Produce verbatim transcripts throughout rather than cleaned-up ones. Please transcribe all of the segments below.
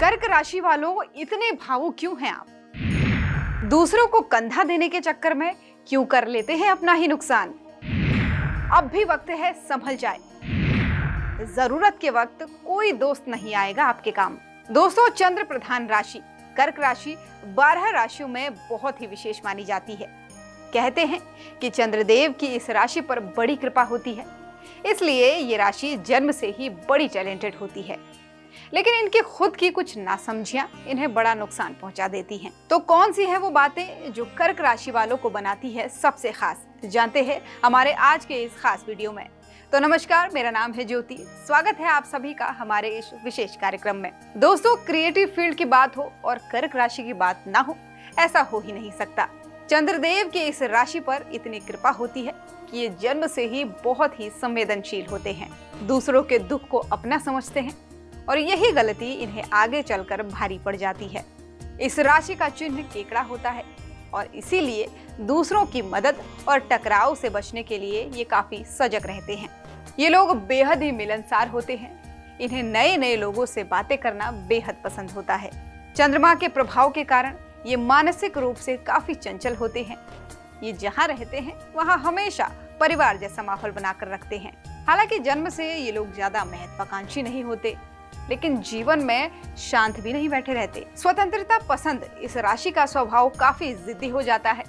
कर्क राशि वालों, इतने भावुक क्यों हैं आप? दूसरों को कंधा देने के चक्कर में क्यों कर लेते हैं अपना ही नुकसान? अब भी वक्त है संभल जाए, जरूरत के वक्त कोई दोस्त नहीं आएगा आपके काम। दोस्तों, चंद्र प्रधान राशि कर्क राशि बारह राशियों में बहुत ही विशेष मानी जाती है। कहते हैं कि चंद्रदेव की इस राशि पर बड़ी कृपा होती है, इसलिए ये राशि जन्म से ही बड़ी टैलेंटेड होती है, लेकिन इनकी खुद की कुछ नासमझियां इन्हें बड़ा नुकसान पहुंचा देती हैं। तो कौन सी है वो बातें जो कर्क राशि वालों को बनाती है सबसे खास, जानते हैं हमारे आज के इस खास वीडियो में। तो नमस्कार, मेरा नाम है ज्योति, स्वागत है आप सभी का हमारे इस विशेष कार्यक्रम में। दोस्तों, क्रिएटिव फील्ड की बात हो और कर्क राशि की बात ना हो, ऐसा हो ही नहीं सकता। चंद्रदेव की इस राशि पर इतनी कृपा होती है कि ये जन्म से ही बहुत ही संवेदनशील होते हैं, दूसरों के दुख को अपना समझते हैं और यही गलती इन्हें आगे चलकर भारी पड़ जाती है। इस राशि का चिन्ह केकड़ा होता है और इसीलिए दूसरों की मदद और टकराव से बचने के लिए ये काफी सजग रहते हैं। ये लोग बेहद ही मिलनसार होते हैं, इन्हें नए नए लोगों से बातें करना बेहद पसंद होता है। चंद्रमा के प्रभाव के कारण ये मानसिक रूप से काफी चंचल होते हैं। ये जहाँ रहते हैं वहाँ हमेशा परिवार जैसा माहौल बनाकर रखते हैं। हालांकि जन्म से ये लोग ज्यादा महत्वाकांक्षी नहीं होते, लेकिन जीवन में शांत भी नहीं बैठे रहते। स्वतंत्रता पसंद इस राशि का स्वभाव काफी जिद्दी हो जाता है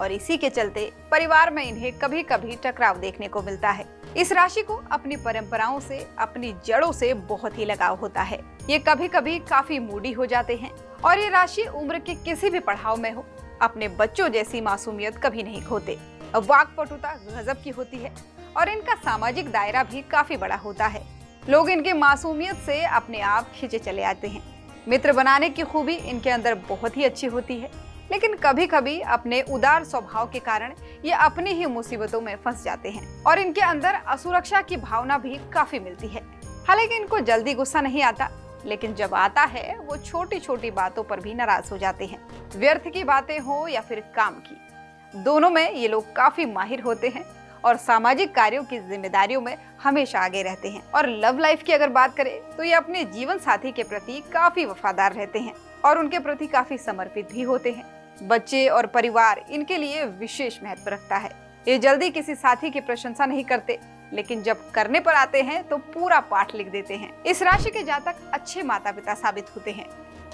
और इसी के चलते परिवार में इन्हें कभी कभी टकराव देखने को मिलता है। इस राशि को अपनी परंपराओं से, अपनी जड़ों से बहुत ही लगाव होता है। ये कभी कभी काफी मूडी हो जाते हैं और ये राशि उम्र के किसी भी पड़ाव में हो, अपने बच्चों जैसी मासूमियत कभी नहीं खोते। वाक्पटुता गजब की होती है और इनका सामाजिक दायरा भी काफी बड़ा होता है। लोग इनके मासूमियत से अपने आप खींचे चले आते हैं। मित्र बनाने की खूबी इनके अंदर बहुत ही अच्छी होती है, लेकिन कभी कभी अपने उदार स्वभाव के कारण ये अपनी ही मुसीबतों में फंस जाते हैं और इनके अंदर असुरक्षा की भावना भी काफी मिलती है। हालांकि इनको जल्दी गुस्सा नहीं आता, लेकिन जब आता है वो छोटी छोटी बातों पर भी नाराज हो जाते हैं। व्यर्थ की बातें हो या फिर काम की, दोनों में ये लोग काफी माहिर होते हैं और सामाजिक कार्यों की जिम्मेदारियों में हमेशा आगे रहते हैं। और लव लाइफ की अगर बात करें तो ये अपने जीवन साथी के प्रति काफी वफादार रहते हैं और उनके प्रति काफी समर्पित भी होते हैं। बच्चे और परिवार इनके लिए विशेष महत्व रखता है। ये जल्दी किसी साथी की प्रशंसा नहीं करते, लेकिन जब करने पर आते हैं तो पूरा पाठ लिख देते हैं। इस राशि के जातक अच्छे माता पिता साबित होते हैं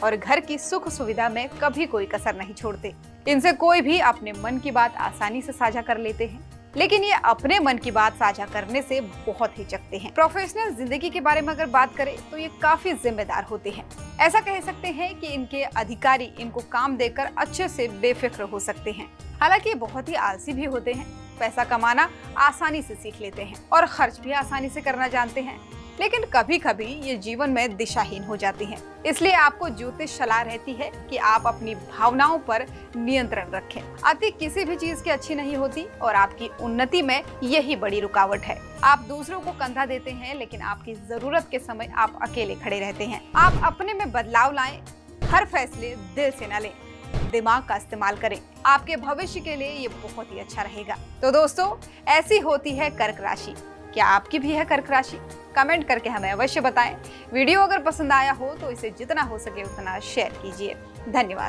और घर की सुख सुविधा में कभी कोई कसर नहीं छोड़ते। इनसे कोई भी अपने मन की बात आसानी से साझा कर लेते हैं, लेकिन ये अपने मन की बात साझा करने से बहुत हिचकते हैं। प्रोफेशनल जिंदगी के बारे में अगर बात करें तो ये काफी जिम्मेदार होते हैं। ऐसा कह सकते हैं कि इनके अधिकारी इनको काम देकर अच्छे से बेफिक्र हो सकते हैं। हालांकि ये बहुत ही आलसी भी होते हैं, पैसा कमाना आसानी से सीख लेते हैं और खर्च भी आसानी से करना जानते हैं, लेकिन कभी कभी ये जीवन में दिशाहीन हो जाती हैं। इसलिए आपको ज्योतिष सलाह रहती है कि आप अपनी भावनाओं पर नियंत्रण रखें। अति किसी भी चीज की अच्छी नहीं होती और आपकी उन्नति में यही बड़ी रुकावट है। आप दूसरों को कंधा देते हैं, लेकिन आपकी जरूरत के समय आप अकेले खड़े रहते हैं। आप अपने में बदलाव लाएं, हर फैसले दिल से न लें, दिमाग का इस्तेमाल करें। आपके भविष्य के लिए ये बहुत ही अच्छा रहेगा। तो दोस्तों, ऐसी होती है कर्क राशि। क्या आपकी भी है कर्क राशि? कमेंट करके हमें अवश्य बताएं। वीडियो अगर पसंद आया हो तो इसे जितना हो सके उतना शेयर कीजिए। धन्यवाद।